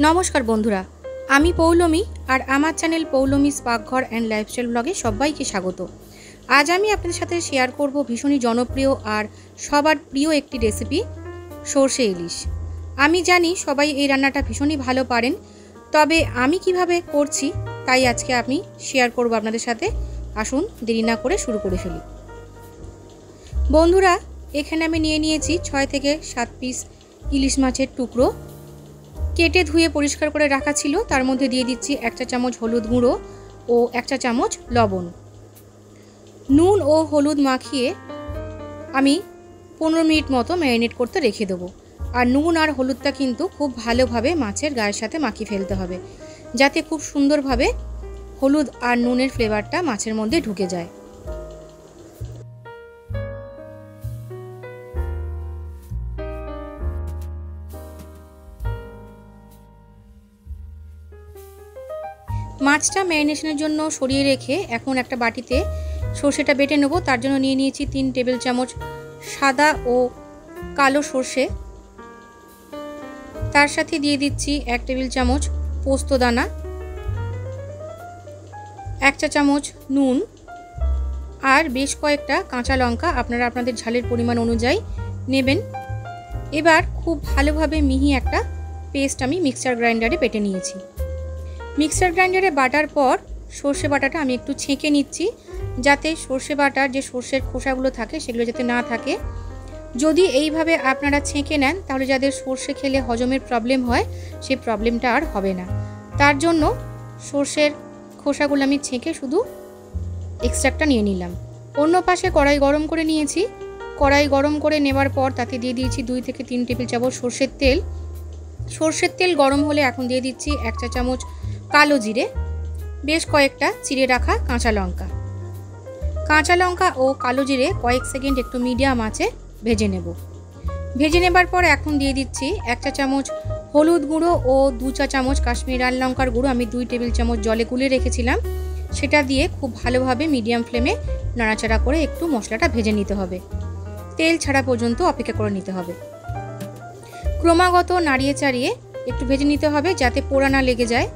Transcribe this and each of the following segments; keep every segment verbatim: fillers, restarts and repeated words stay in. नमस्कार बंधुरा आमी पौलोमी और आमार चैनल पौलोमी पाकघर एंड लाइफस्टाइल ब्लगे सबाइके स्वागत। आज आमी आपनादेर साथे शेयर करब भीषण जनप्रिय और सबार प्रिय एकटी रेसिपि सर्षे इलिश। आमी जानी सबाई एई रान्नाटा भीषण ही भालो पारेन, तबे आमी किभाबे करछि ताई आजके आमी शेयर करब आपनादेर साथे। आसुन देरी ना करे शुरू करे फेली। बंधुरा एखाने आमी निये नियेछि छय थेके सात पिस इलिश माछेर टुकरो केटे धुए परिष्कार करे रखा छिलो। तार मध्य दिए दिच्छी एक चा चामच हलुद गुँड़ो और एक चा चामच लवण। नून और हलुद माखिए आमी पंद्रह मिनट मतो मैरिनेट करते रेखे देव। और नून और हलुदटा किन्तु खूब भालोभावे माछेर गायेर साथे माखिए फेलते हबे, जाते खूब सुंदरभावे हलुद और नूनेर फ्लेवरटा माछेर मध्य ढुके जाए। माछटा मैरिनेशनेर जोन्नो सरिये रेखे एखोन एकटा बाटीते सर्षेटा बेटे नेब। तार जोन्नो निये नियेछि तीन टेबिल चामच सादा और कालो सर्षे, तार साथे दिये दिच्छी एक टेबिल चामच पोस्त दाना, एक चा चामच नून और बेश कयेकटा काँचा लंका। आपनारा आपनादेर झालेर परिमाण अनुयायी नेबेन। एबार खूब भालोभावे मिहि एकटा पेस्ट आमि मिक्सार ग्राइंडारे बेटे नियेछि। मिक्सार ग्राइंडारे बाटार पर सर्षे बाटाटा आमी एकटू छेंके निच्छि, जाते सर्षे बाटार जे सर्षेर खोसागुलो थाके सेगुलो जाते ना थाके। यदि एइभावे आपनारा छेंके नेन ताहले जादेर सर्षे खेले हजमेर प्रब्लेम हय सेइ प्रब्लेमटा आर हबे ना। तार जोन्नो सर्षेर खोसागुलो आमी छेंके शुधु एक्सट्रैक्टटा निये निलाम। अन्य पाशे कड़ाई गरम करे नियेछि। कड़ाई गरम करे नेवार पर ताते दिये दियेछि दुई थेके तीन टेबिल चामच सर्षेर तेल। सर्षेर तेल गरम होले एखन दिये दिच्छि एक चा चामच कालो जिरे, बेश कयेकटा चिड़े रखा काँचा लंका। काँचा लंका और कालो जिरे कयेक सेकेंड एकटू मीडियम आँचे भेजे नेब। भेजे नेबार पर एखन दिए दिच्छी एक चा चामच हलुद गुँड़ो और दो चा चामच काश्मीरी लाल लंकार गुँड़ो। आमी दुई टेबिल चामच जले गुले रेखेछिलाम, सेटा दिए खूब भालोभावे मीडियम फ्लेमे नाड़ाचाड़ा करे एकटू मशलाटा भेजे निते हबे। तेल छाड़ा पर्यन्त अपेक्षा करे निते हबे। क्रमागत नाड़िये चाड़िये एकटू भेजे निते हबे जाते पोड़ा ना लेगे जाय।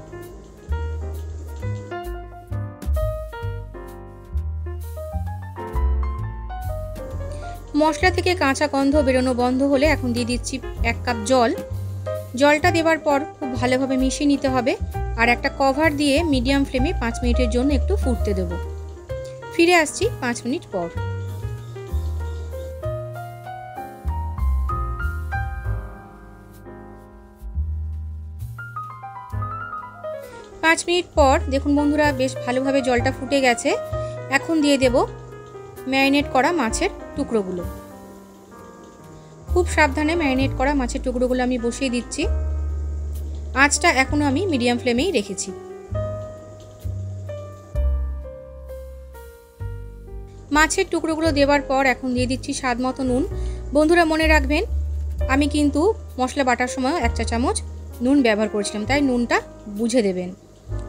मशला थेके काँचा गन्ध बेरोनो बंध होले एखन दिए दिच्छी एक कप जल। जलटा देवार पर खूब भालोभावे मिशिये निते हबे और एकटा कभार दिए मीडियम फ्लेमे पाँच मिनिटेर जोन्नो एकटू फुटते देब। फिरे आसछि पाँच मिनिट पर। पाँच मिनिट पर देखुन बंधुरा बेश भालोभावे जलटा फुटे गेछे। एखन दिए देब मैरिनेट करा माछेर टुकरोगुलो। खूब सावधाने मैरिनेट करा माछेर टुकरोगुलो आमी बसिए दिच्छी। आँचटा एखोनो आमी मीडियाम फ्लेमेई रेखेछि। माछेर टुकरोगुलो देवार पर एखन दिए दिच्छी स्वादमतो नून। बंधुरा मने राखबेन आमी किन्तु मशला बाटार समय एक चा चामच नून व्यवहार करेछिलाम, ताई नूनटा बुझे देबेन।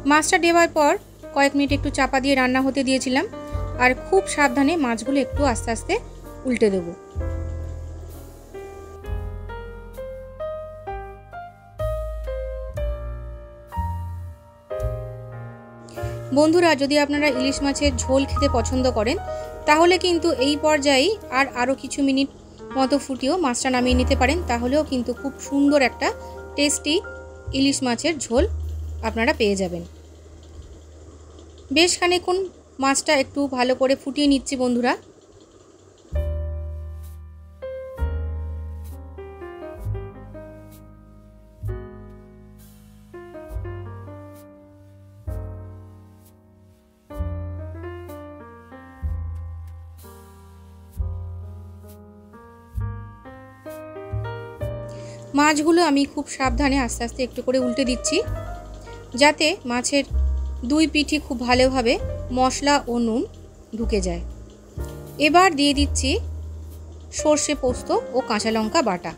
माछटा देवार पर कयेक मिनिट एकटू चापा दिए रान्ना होते दिएछिलाम और खूब सावधाने माछगुलो एकटू आस्ते आस्ते उल्टे देब। बंधुरा यदि आपनारा इलिश माछेर झोल खेते पसंद करें ताहले किन्तु एई पर्याये आर आरो किछु मिनिट मतो फुटियो माछटा नामिये निते पारेन, ताहलेओ किन्तु खूब सुंदर एकटा टेस्टी इलिश माछेर झोल आपनारा पेये जाबेन। बेश खानिकक्षण माछटा एकटू भालो करे फुटिये निচ্ছি बंधुरा। মাছগুলো আমি খুব সাবধানে আস্তে আস্তে একটু করে উল্টে দিচ্ছি, যাতে মাছের দুই পিঠি খুব ভালোভাবে मसला और नून ढुके जाए। एबार दिए दिच्छी सर्षे पोस्तो और काँचा लंका बाटा।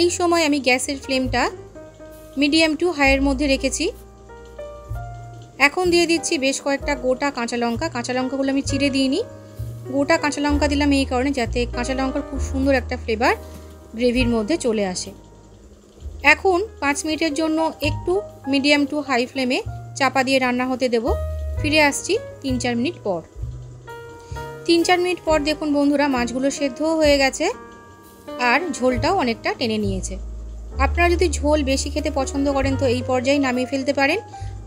एई समय आमी गैसेर फ्लेमटा मीडियम टू हाईर मध्य रेखेछि। एखन दिए दिच्छी बेश कयेकटा गोटा काँचा लंका। काँचा लंकागुलो आमी चिड़े दिइनि, गोटा काँचा लंका दिलाम एई कारणे जाते काँचा लंकार खूब सुंदर एकटा फ्लेवर ग्रेभिर मध्य चले आसे। एखन पाँच मिनिटेर जोन्नो एकटू मीडियम टू हाई फ्लेमे चापा दिए रान्ना होते देव। फिरे आसछि तीन चार मिनिट पर। तीन चार मिनिट पर देखुन बंधुरा माछगुलो सेদ্ধ हये गेছে और झोलटाও অনেকটা টেনে নিয়েছে। আপনারা যদি ঝোল বেশি খেতে পছন্দ করেন তো এই পর্যায়ে নামিয়ে ফেলতে পারেন,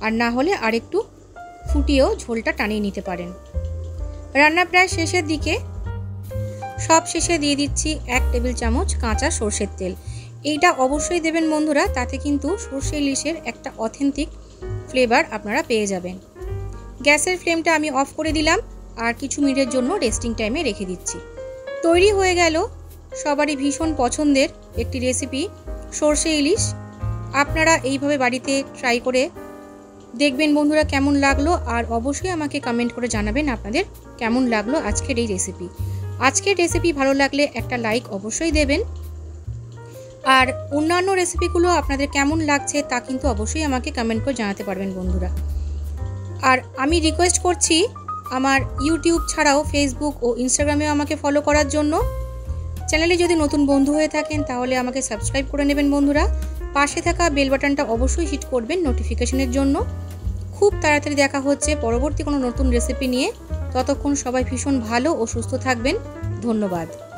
আর না হলে আরেকটু ফুটিয়েও ঝোলটা টানিয়ে নিতে পারেন। রান্না প্রায় শেষের দিকে। সব শেষে দিয়ে দিচ্ছি এক টেবিল চামচ কাঁচা সরষের তেল। এইটা অবশ্যই দেবেন বন্ধুরা, তাতে কিন্তু সরষে ইলিশের একটা অথেন্টিক ফ্লেভার আপনারা পেয়ে যাবেন। গ্যাসের ফ্লেমটা আমি অফ করে দিলাম আর কিছু মিনিটের জন্য রেস্টিং টাইমে রেখে দিচ্ছি। তৈরি হয়ে গেল সবারই ভীষণ পছন্দের একটি রেসিপি সরষে ইলিশ। আপনারা এইভাবে বাড়িতে ট্রাই করে দেখবেন বন্ধুরা কেমন লাগলো, আর অবশ্যই আমাকে কমেন্ট করে জানাবেন আপনাদের কেমন লাগলো আজকের এই রেসিপি। আজকের রেসিপি ভালো লাগলে একটা লাইক অবশ্যই দেবেন, আর অন্যান্য রেসিপিগুলো আপনাদের কেমন লাগছে তা কিন্তু অবশ্যই আমাকে কমেন্ট করে জানাতে পারবেন বন্ধুরা। আর আমি রিকোয়েস্ট করছি আমার ইউটিউব ছাড়াও ফেসবুক ও ইনস্টাগ্রামেও আমাকে ফলো করার জন্য। চ্যানেলে যদি নতুন বন্ধু হয়ে থাকেন তাহলে আমাকে সাবস্ক্রাইব করে নেবেন বন্ধুরা। পাশে থাকা বেল বাটনটা অবশ্যই হিট করবেন নোটিফিকেশনের জন্য। খুব তাড়াতাড়ি দেখা হচ্ছে পরবর্তী কোনো নতুন রেসিপি নিয়ে। ততক্ষণ সবাই ভীষণ ভালো ও সুস্থ থাকবেন। ধন্যবাদ।